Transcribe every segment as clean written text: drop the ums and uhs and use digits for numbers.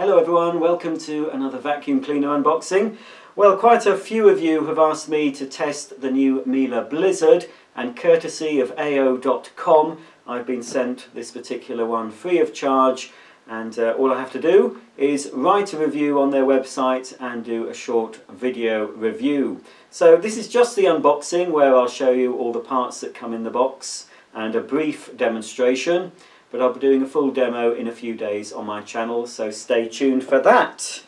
Hello everyone, welcome to another vacuum cleaner unboxing. Well, quite a few of you have asked me to test the new Miele Blizzard, and courtesy of AO.com I've been sent this particular one free of charge, and all I have to do is write a review on their website and do a short video review. So this is just the unboxing where I'll show you all the parts that come in the box and a brief demonstration. But I'll be doing a full demo in a few days on my channel, so stay tuned for that.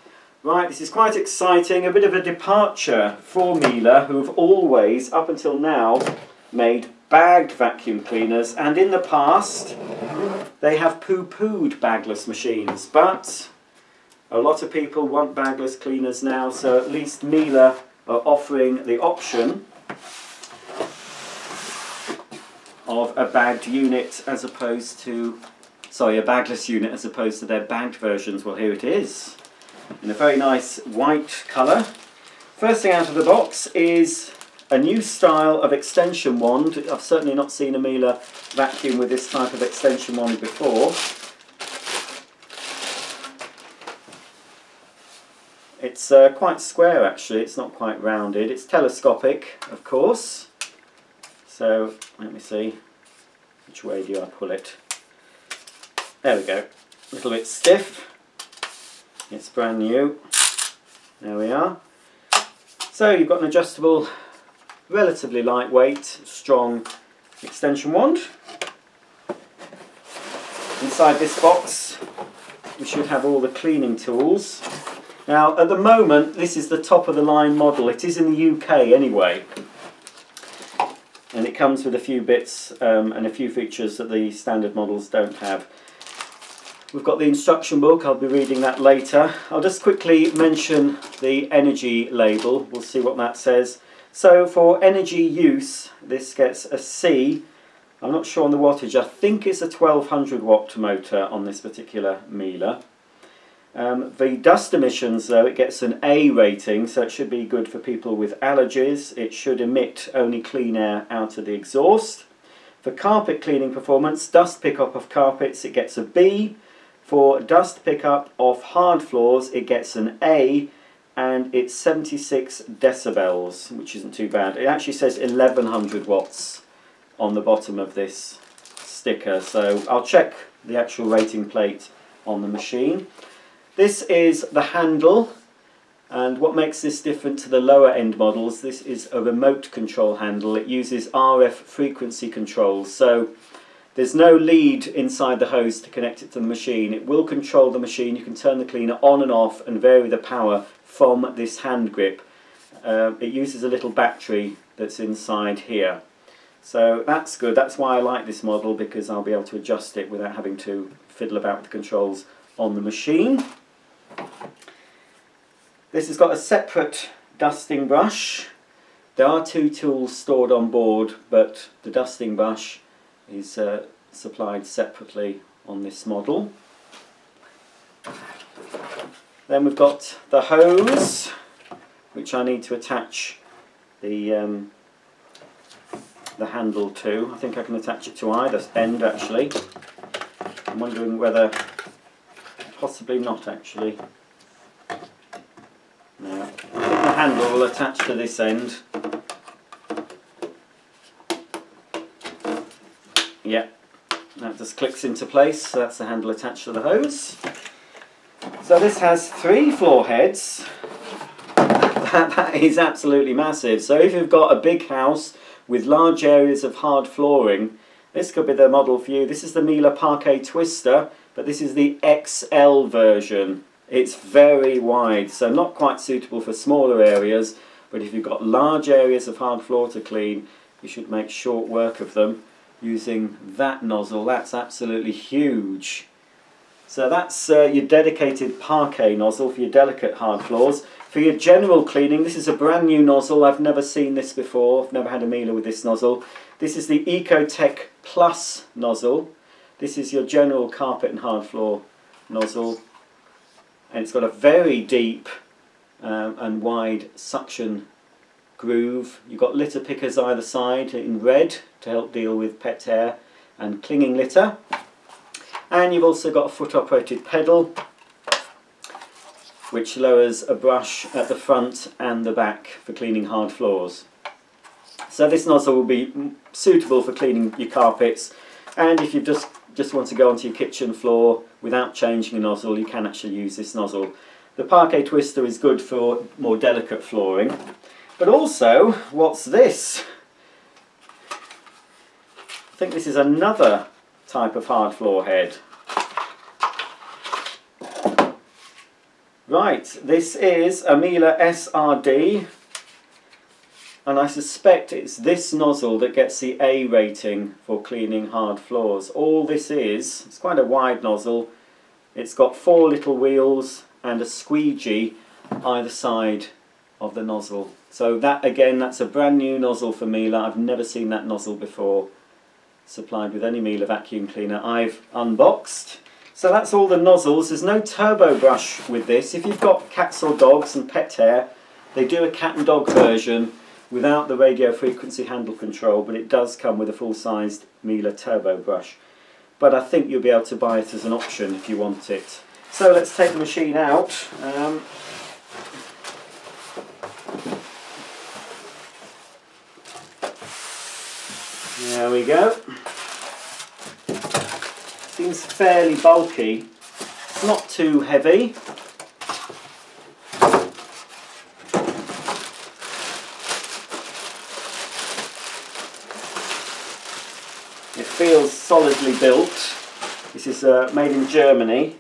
Right, this is quite exciting, a bit of a departure for Miele, who've always, up until now, made bagged vacuum cleaners, and in the past they have poo-pooed bagless machines, but a lot of people want bagless cleaners now, so at least Miele are offering the option of a bagged unit as opposed to, sorry, a bagless unit as opposed to their bagged versions. Well, here it is in a very nice white colour. First thing out of the box is a new style of extension wand. I've certainly not seen a Miele vacuum with this type of extension wand before. It's quite square actually, it's not quite rounded. It's telescopic, of course. So, let me see, which way do I pull it? There we go, a little bit stiff, it's brand new, there we are. So you've got an adjustable, relatively lightweight, strong extension wand. Inside this box we should have all the cleaning tools. Now at the moment this is the top of the line model, it is in the UK anyway. And it comes with a few bits and a few features that the standard models don't have. We've got the instruction book, I'll be reading that later. I'll just quickly mention the energy label, we'll see what that says. So for energy use, this gets a C. I'm not sure on the wattage, I think it's a 1200 watt motor on this particular Miele. The dust emissions though, it gets an A rating, so it should be good for people with allergies. It should emit only clean air out of the exhaust. For carpet cleaning performance, dust pickup of carpets, it gets a B. For dust pickup of hard floors, it gets an A, and it's 76 decibels, which isn't too bad. It actually says 1100 watts on the bottom of this sticker, so I'll check the actual rating plate on the machine. This is the handle, and what makes this different to the lower end models, this is a remote control handle. It uses RF frequency controls, so there's no lead inside the hose to connect it to the machine. It will control the machine, you can turn the cleaner on and off and vary the power from this hand grip. It uses a little battery that's inside here. So that's good, that's why I like this model, because I'll be able to adjust it without having to fiddle about with the controls on the machine. This has got a separate dusting brush. There are two tools stored on board, but the dusting brush is supplied separately on this model. Then we've got the hose, which I need to attach the handle to. I think I can attach it to either end actually. I'm wondering whether, possibly not actually. No, I think the handle will attach to this end. Yeah, that just clicks into place, so that's the handle attached to the hose. So this has three floor heads. That is absolutely massive. So if you've got a big house with large areas of hard flooring, this could be the model for you. This is the Mila Parquet Twister, but this is the XL version. It's very wide, so not quite suitable for smaller areas, but if you've got large areas of hard floor to clean, you should make short work of them using that nozzle. That's absolutely huge. So that's your dedicated parquet nozzle for your delicate hard floors. For your general cleaning, this is a brand new nozzle. I've never seen this before. I've never had a Miele with this nozzle. This is the Ecoteq Plus nozzle. This is your general carpet and hard floor nozzle. And it's got a very deep and wide suction groove. You've got litter pickers either side in red to help deal with pet hair and clinging litter. And you've also got a foot operated pedal. which lowers a brush at the front and the back for cleaning hard floors. So this nozzle will be suitable for cleaning your carpets, and if you just want to go onto your kitchen floor without changing the nozzle, you can actually use this nozzle. The Parquet Twister is good for more delicate flooring, but also, what's this? I think this is another type of hard floor head. Right, this is a Miele SRD, and I suspect it's this nozzle that gets the A rating for cleaning hard floors. All this is, it's quite a wide nozzle, it's got four little wheels and a squeegee either side of the nozzle. So that, again, that's a brand new nozzle for Miele. I've never seen that nozzle before supplied with any Miele vacuum cleaner I've unboxed. So that's all the nozzles. There's no turbo brush with this. If you've got cats or dogs and pet hair, they do a cat and dog version without the radio frequency handle control, but it does come with a full-sized Miele turbo brush. But I think you'll be able to buy it as an option if you want it. So let's take the machine out. There we go. Seems fairly bulky, it's not too heavy. It feels solidly built. This is made in Germany.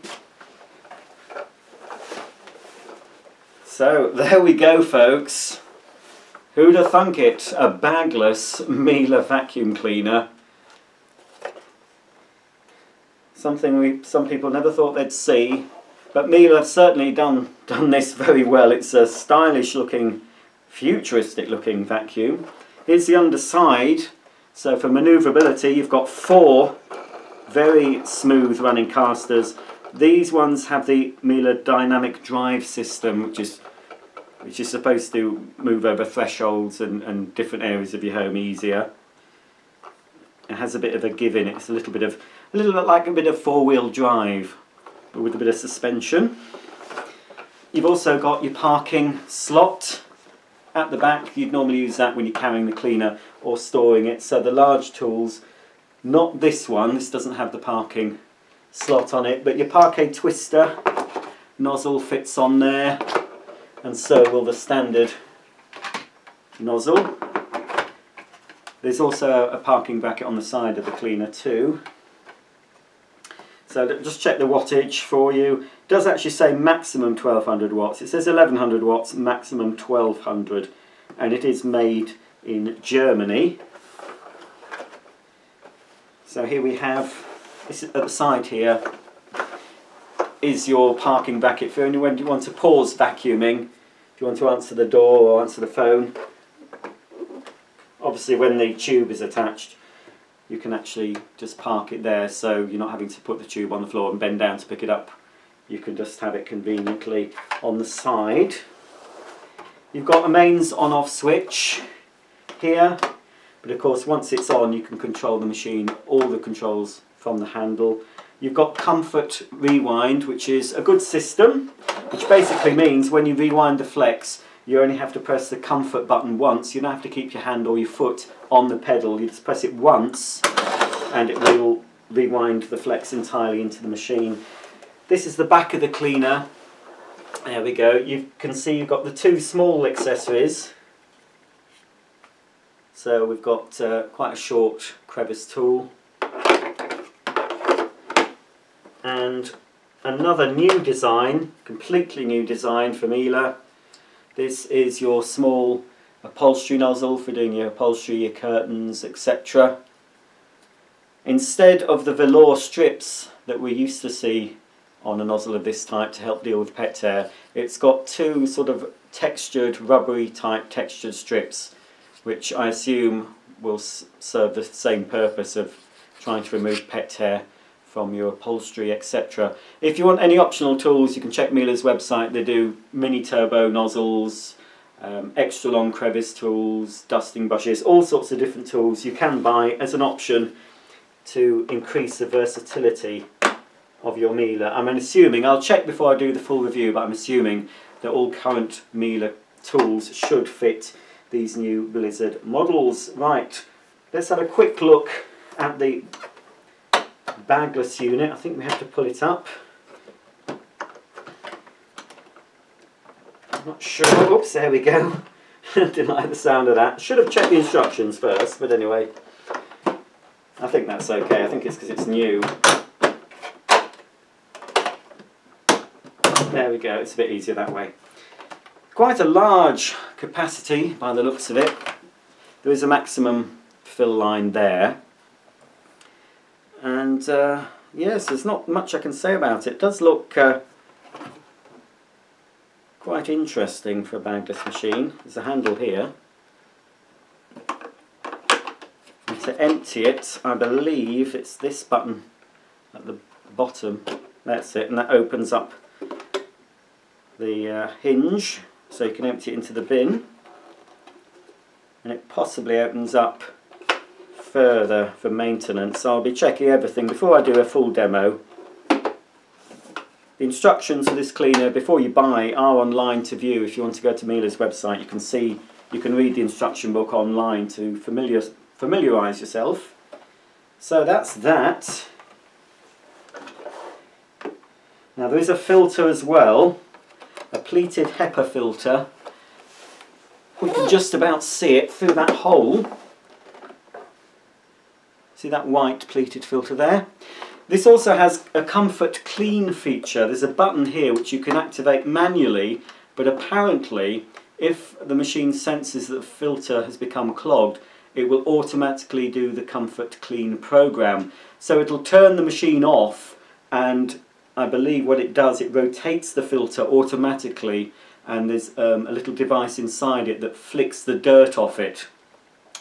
So there we go, folks. Who'd have thunk it? A bagless Miele vacuum cleaner. Something some people never thought they'd see, but Miele have certainly done this very well. It's a stylish looking, futuristic looking vacuum. Here's the underside, so for manoeuvrability you've got four very smooth running casters. These ones have the Miele Dynamic Drive system, which is supposed to move over thresholds and different areas of your home easier. It has a bit of a give in it. It's a little bit like a bit of four-wheel drive, but with a bit of suspension. You've also got your parking slot at the back. You'd normally use that when you're carrying the cleaner or storing it. So the large tools, not this one, this doesn't have the parking slot on it, but your Parquet Twister nozzle fits on there, and so will the standard nozzle. There's also a parking bracket on the side of the cleaner too. So just check the wattage for you. It does actually say maximum 1200 watts. It says 1100 watts, maximum 1200. And it is made in Germany. So here we have, this at the side here, is your parking bracket for when you want to pause vacuuming, if you want to answer the door or answer the phone. Obviously when the tube is attached you can actually just park it there, so you're not having to put the tube on the floor and bend down to pick it up. You can just have it conveniently on the side. You've got a mains on off switch here, but of course once it's on you can control the machine, all the controls from the handle. You've got Comfort Rewind, which is a good system, which basically means when you rewind the flex you only have to press the comfort button once. You don't have to keep your hand or your foot on the pedal. You just press it once and it will rewind the flex entirely into the machine. This is the back of the cleaner. There we go. You can see you've got the two small accessories. So we've got quite a short crevice tool. And another new design, completely new design from Miele. This is your small upholstery nozzle for doing your upholstery, your curtains, etc. Instead of the velour strips that we used to see on a nozzle of this type to help deal with pet hair, it's got two sort of textured, rubbery type textured strips, which I assume will serve the same purpose of trying to remove pet hair from your upholstery, etc. If you want any optional tools, you can check Miele's website. They do mini turbo nozzles, extra long crevice tools, dusting brushes, all sorts of different tools you can buy as an option to increase the versatility of your Miele. I'm assuming, I'll check before I do the full review, but I'm assuming that all current Miele tools should fit these new Blizzard models. Right, let's have a quick look at the bagless unit. I think we have to pull it up. I'm not sure. Oops, there we go. Didn't like the sound of that. Should have checked the instructions first, but anyway, I think that's okay. I think it's because it's new. There we go, it's a bit easier that way. Quite a large capacity by the looks of it. There is a maximum fill line there. And yes, there's not much I can say about it. It does look quite interesting for a bagless machine. There's a handle here. And to empty it, I believe it's this button at the bottom. That's it, and that opens up the hinge, so you can empty it into the bin, and it possibly opens up further for maintenance. So I'll be checking everything before I do a full demo. The instructions for this cleaner before you buy are online to view. If you want to go to Miele's website, you can see, you can read the instruction book online to familiarise yourself. So that's that. Now there is a filter as well. A pleated HEPA filter. We can just about see it through that hole. See that white pleated filter there? This also has a Comfort Clean feature. There's a button here which you can activate manually, but apparently if the machine senses that the filter has become clogged, it will automatically do the Comfort Clean program. So it'll turn the machine off, and I believe what it does, it rotates the filter automatically, and there's a little device inside it that flicks the dirt off it,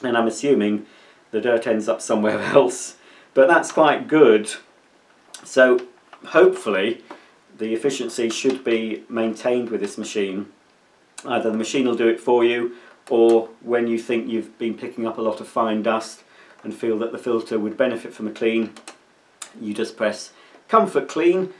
and I'm assuming the dirt ends up somewhere else, but that's quite good. So hopefully the efficiency should be maintained with this machine. Either the machine will do it for you, or when you think you've been picking up a lot of fine dust and feel that the filter would benefit from a clean, you just press Comfort Clean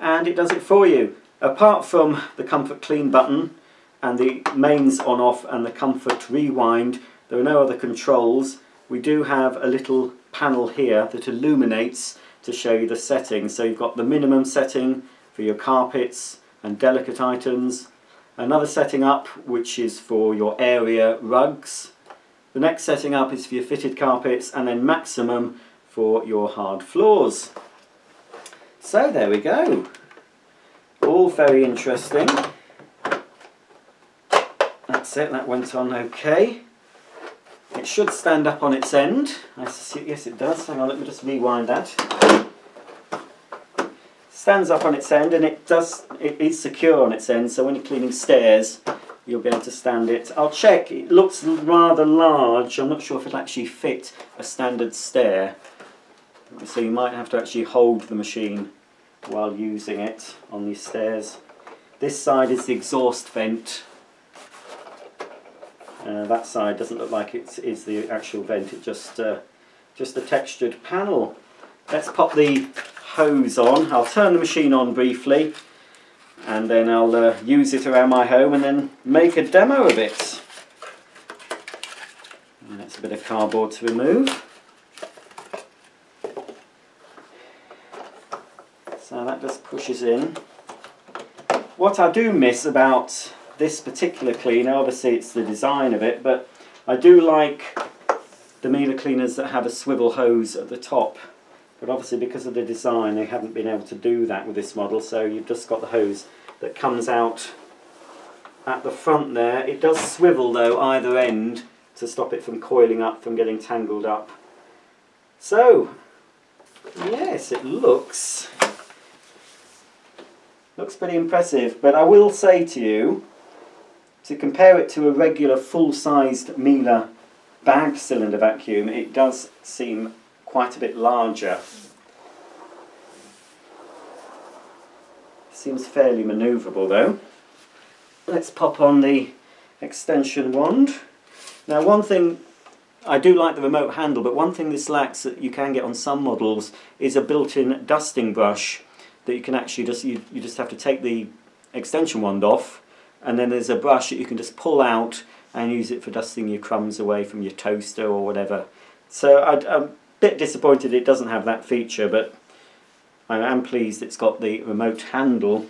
and it does it for you. Apart from the Comfort Clean button and the mains on off and the Comfort Rewind, there are no other controls. We do have a little panel here that illuminates to show you the settings. So you've got the minimum setting for your carpets and delicate items, another setting up which is for your area rugs, the next setting up is for your fitted carpets, and then maximum for your hard floors. So there we go, all very interesting. That's it, that went on okay. It should stand up on its end, yes it does, hang on, let me just rewind that. Stands up on its end, and it is secure on its end, so when you're cleaning stairs you'll be able to stand it. I'll check, it looks rather large, I'm not sure if it'll actually fit a standard stair. So you might have to actually hold the machine while using it on these stairs. This side is the exhaust vent. That side doesn't look like it is the actual vent, it's just a textured panel. Let's pop the hose on. I'll turn the machine on briefly, and then I'll use it around my home and then make a demo of it. And that's a bit of cardboard to remove. So that just pushes in. What I do miss about this particular cleaner, obviously it's the design of it, but I do like the Miele cleaners that have a swivel hose at the top. But obviously because of the design they haven't been able to do that with this model, so you've just got the hose that comes out at the front there. It does swivel though, either end, to stop it from coiling up, from getting tangled up. So, yes, it looks pretty impressive, but I will say to you, to compare it to a regular full-sized Miele bag cylinder vacuum, it does seem quite a bit larger. Seems fairly manoeuvrable though. Let's pop on the extension wand. Now one thing, I do like the remote handle, but one thing this lacks that you can get on some models is a built-in dusting brush. that you can actually just, you just have to take the extension wand off, and then there's a brush that you can just pull out and use it for dusting your crumbs away from your toaster or whatever. So I'm a bit disappointed it doesn't have that feature, but I am pleased it's got the remote handle.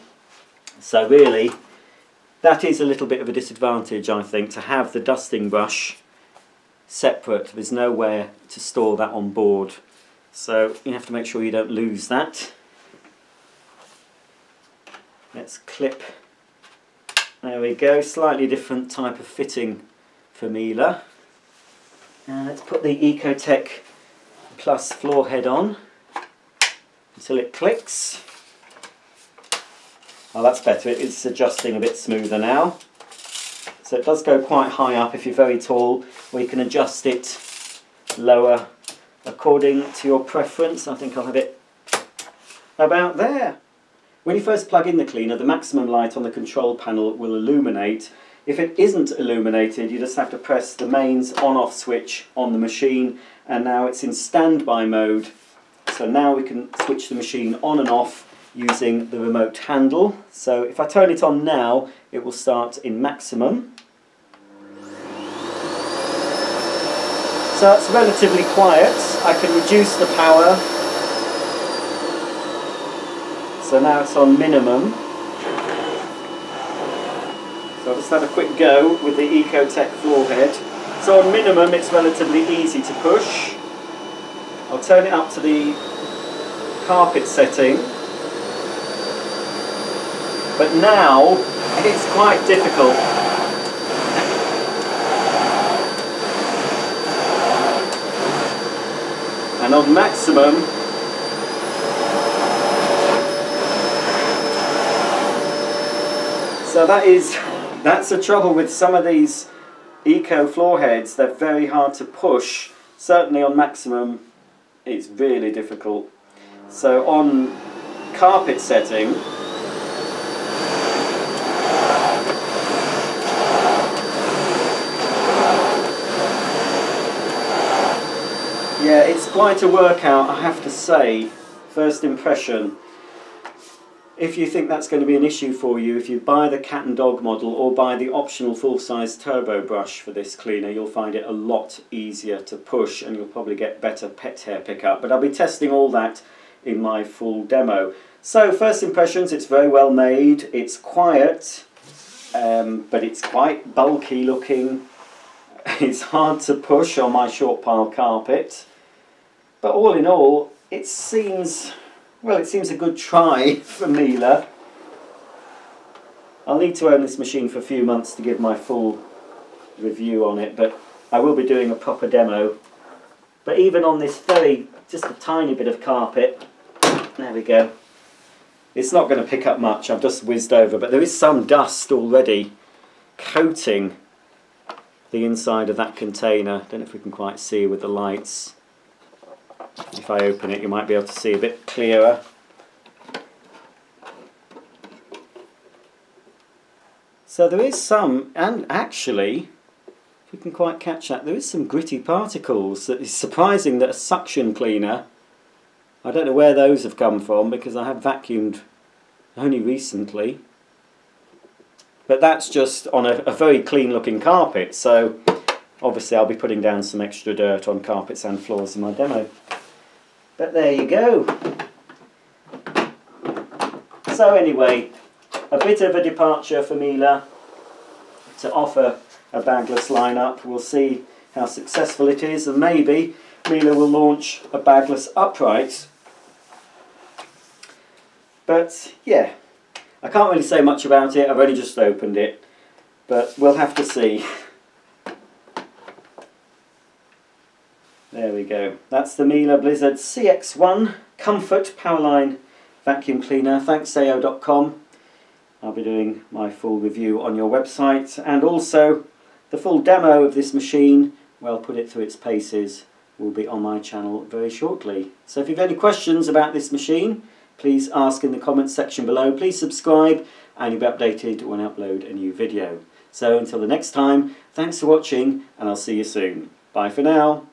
So really, that is a little bit of a disadvantage, I think, to have the dusting brush separate. There's nowhere to store that on board, so you have to make sure you don't lose that. Let's clip. There we go, slightly different type of fitting for Miele. And let's put the Ecoteq Plus floor head on until it clicks. Oh, that's better, it's adjusting a bit smoother now. So it does go quite high up if you're very tall, or you can adjust it lower according to your preference. I think I'll have it about there. When you first plug in the cleaner, the maximum light on the control panel will illuminate. If it isn't illuminated, you just have to press the mains on-off switch on the machine, and now it's in standby mode. So now we can switch the machine on and off using the remote handle. So if I turn it on now, it will start in maximum. So it's relatively quiet. I can reduce the power. So now it's on minimum. So I'll just have a quick go with the Ecoteq floor head. So on minimum, it's relatively easy to push. I'll turn it up to the carpet setting. But now, it's quite difficult. And on maximum, so that's the trouble with some of these Eco floor heads. They're very hard to push. Certainly on maximum, it's really difficult. So on carpet setting, yeah, it's quite a workout, I have to say. First impression. If you think that's going to be an issue for you, if you buy the cat and dog model or buy the optional full-size turbo brush for this cleaner, you'll find it a lot easier to push and you'll probably get better pet hair pickup. But I'll be testing all that in my full demo. So, first impressions, it's very well made, it's quiet, but it's quite bulky looking. It's hard to push on my short pile carpet. But all in all, it seems, well, it seems a good try for Miele. I'll need to own this machine for a few months to give my full review on it, but I will be doing a proper demo. But even on this very, just a tiny bit of carpet, there we go. It's not going to pick up much, I've just whizzed over, but there is some dust already coating the inside of that container. Don't know if we can quite see with the lights. If I open it, you might be able to see a bit clearer. So there is some, and actually, if we can quite catch that, there is some gritty particles. That is surprising that a suction cleaner, I don't know where those have come from because I have vacuumed only recently. But that's just on a very clean looking carpet, so obviously I'll be putting down some extra dirt on carpets and floors in my demo. But there you go. So anyway, a bit of a departure for Miele to offer a bagless lineup. We'll see how successful it is, and maybe Miele will launch a bagless upright. But yeah, I can't really say much about it. I've only just opened it, but we'll have to see. There we go. That's the Miele Blizzard CX1 Comfort Powerline Vacuum Cleaner. Thanks AO.com. I'll be doing my full review on your website, and also the full demo of this machine, where I'll put it through its paces, will be on my channel very shortly. So if you've any questions about this machine, please ask in the comments section below. Please subscribe and you'll be updated when I upload a new video. So until the next time, thanks for watching and I'll see you soon. Bye for now.